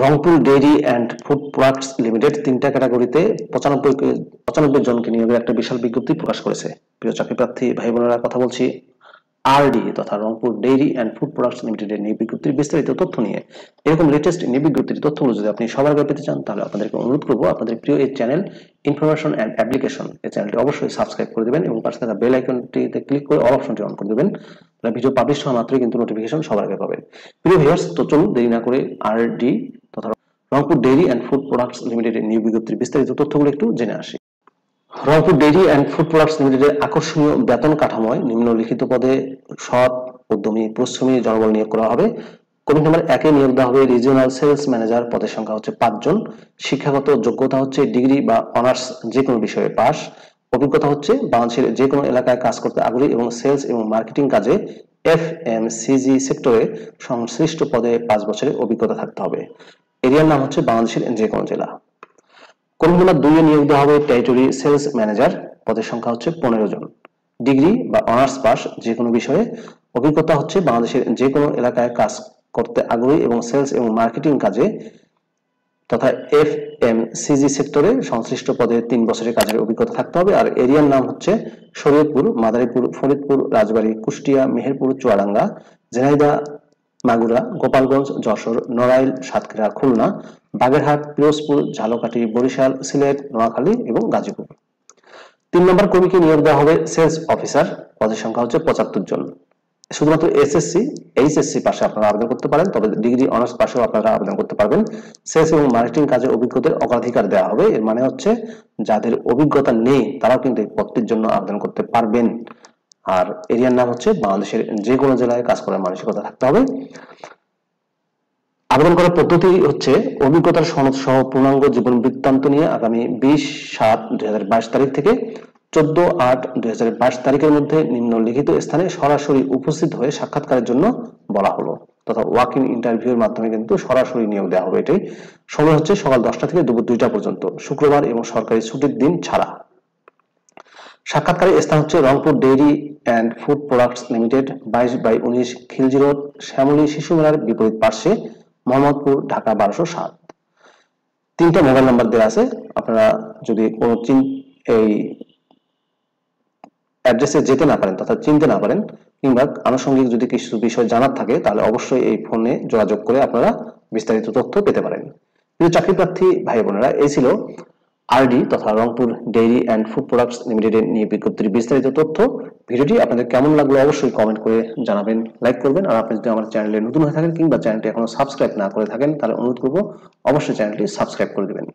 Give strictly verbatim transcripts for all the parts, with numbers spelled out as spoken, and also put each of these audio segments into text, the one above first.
Rangpur dairy and food products limited तीन कैटागरिते पचानब्बे पचानब्बे जन के नियोगের একটা বিশাল বিজ্ঞপ্তি প্রকাশ করেছে। প্রিয় চাকরিপ্রার্থী ভাই বোনেরা, কথা বলছি आरडी तथा Rangpur dairy and food products limited এর বিজ্ঞপ্তির বিস্তারিত তথ্য নিয়ে। এরকম লেটেস্ট বিজ্ঞপ্তির তথ্যগুলো যদি আপনি সবার আগে পেতে চান তাহলে আপনাদেরকে অনুরোধ করব আপনাদের প্রিয় এই চ্যানেল ইনফরমেশন এন্ড অ্যাপ্লিকেশন এই চ্যানেলটি অবশ্যই সাবস্ক্রাইব করে দিবেন এবং পাশে থাকা বেল আইকনটিতে ক্লিক করে অল অপশনটি অন করে দিবেন। তাহলে ভিডিও পাবলিশ হওয়া মাত্রই কিন্তু নোটিফিকেশন সবার আগে পাবেন। প্রিয় ভিউয়ার্স, তো চলুন দেরি না করে आरडी तथा Rangpur dairy and food products limited নিয়োগ বিজ্ঞপ্তির বিস্তারিত তথ্যগুলো একটু জেনে আসি। Rangpur dairy and food products limited आकर्षणीय वेतन काठामोय़ निम्नलिखित पदे सत उद्यमी परिश्रमी जनबल नियोग करा होबे। कमिटी नम्बर एक ए नियोग देওয়া হবে রিজিওনাল সেলস ম্যানেজার পদের সংখ্যা হচ্ছে पाँच জন। শিক্ষাগত যোগ্যতা হচ্ছে ডিগ্রি বা অনার্স যে কোনো বিষয়ে পাস। অভিজ্ঞতা হচ্ছে বাংলাদেশের যে কোনো এলাকায় কাজ করতে আগ্রহী এবং সেলস এবং মার্কেটিং কাজে এফএমসিজি সেক্টরে সংশ্লিষ্ট পদে पाँच বছরের অভিজ্ঞতা থাকতে হবে। এরিয়ার নাম হচ্ছে বাংলাদেশের যে কোনো জেলা। কমিটি नम्बर दो ए नियोग देওয়া হবে टेरिटरी सेल्स मैनेजर पदের সংখ্যা হচ্ছে पंद्रह জন। ডিগ্রি বা অনার্স পাস যে কোনো বিষয়ে। অভিজ্ঞতা হচ্ছে বাংলাদেশের যে কোনো এলাকায় কাজ করতে আগ্রহী এবং সেলস এবং মার্কেটিং কাজে তথা এফএমসিজি সেক্টরে সংশ্লিষ্ট পদে तीन বছরের কাজের অভিজ্ঞতা থাকতে হবে। আর এরিয়ার নাম হচ্ছে শরিয়তপুর, মদারীপুর, ফরিদপুর, রাজবাড়ি, কুষ্টিয়া, মেহেরপুর, চুয়াडांगा, ঝিনাইদহ, मागुरा, गोपालगंज, যশোর, নড়াইল, সাতক্ষীরা, খুলনা, বাগেরহাট, পিরোজপুর, ঝালকাঠি, বরিশাল, সিলেট, নোয়াখালী এবং গাজীপুর। तीन নম্বর কর্মীকে নিয়োগ দেওয়া হবে সেলস অফিসার পদের সংখ্যা হচ্ছে पचहत्तर জন। শুধুমাত্র এসএসসি এইচএসসি পাশে আপনারা আবেদন করতে পারেন, তবে ডিগ্রি অনার্স পাশেও আপনারা আবেদন করতে পারবেন। সেলস এবং মার্কেটিং কাজে অভিজ্ঞতার অগ্রাধিকার দেওয়া হবে। এর মানে হচ্ছে যাদের অভিজ্ঞতা নেই তারাও কিন্তু এই পদের জন্য আবেদন করতে পারবেন। আর এরিয়ার নাম হচ্ছে বাংলাদেশের যে কোনো জেলায় কাজ করার মানসিকতা থাকতে হবে। আবেদন করার পদ্ধতি হচ্ছে অভিজ্ঞতার সনদ সহ পূর্ণাঙ্গ জীবন বৃত্তান্ত নিয়ে আগামী বিশ সাত দুই হাজার বাইশ তারিখ থেকে চোদ্দ আট দুই হাজার বাইশ তারিখের মধ্যে নিম্নলিখিত স্থানে সরাসরি উপস্থিত হয়ে সাক্ষাৎকারের জন্য বলা হলো। তথা ওয়াক ইন ইন্টারভিউর মাধ্যমে কিন্তু সরাসরি নিয়োগ দেওয়া হবে। এটাই সময় হচ্ছে সকাল দশটা থেকে দুপুর দুইটা পর্যন্ত, শুক্রবার এবং সরকারি ছুটির দিন ছাড়া। সাক্ষাৎকারের স্থান হচ্ছে Rangpur dairy and food products limited বাইশ বাই উনিশ খিলজি রোড, শ্যামলী শিশু মেলার বিপরীত পার্শ্বে, মোহাম্মদপুর, ঢাকা বারোশো সাত। তিনটা মোবাইল নাম্বার দেওয়া আছে, আপনারা যদি কোনো এই অ্যাড্রেসে যেতে না পারেন তথা চিনতে না পারেন কিংবা আনুষঙ্গিক যদি কিছু বিষয় জানার থাকে তাহলে অবশ্যই এই ফোনে যোগাযোগ করে আপনারা বিস্তারিত তথ্য পেতে পারেন। কিন্তু চাকরি প্রার্থী ভাই বোনেরা, এই ছিল आरडी तथा Rangpur dairy and food products limited নিয়ে বিজ্ঞপ্তির বিস্তারিত তথ্য। ভিডিওটি আপনাদের কেমন লাগলো অবশ্যই কমেন্ট করে জানাবেন, লাইক করবেন। আর আপনি যদি আমার চ্যানেলে নতুন হয়ে থাকেন কিংবা চ্যানেলটি এখনো সাবস্ক্রাইব না করে থাকেন তাহলে অনুরোধ করব অবশ্যই চ্যানেলটি সাবস্ক্রাইব করে দিবেন।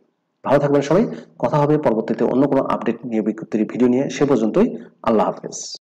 ভালো থাকবেন সবাই, কথা হবে পরবর্তীতে অন্য কোনো আপডেট নিয়ে বিজ্ঞপ্তির ভিডিও নিয়ে। সে পর্যন্তই আল্লাহ হাফেজ।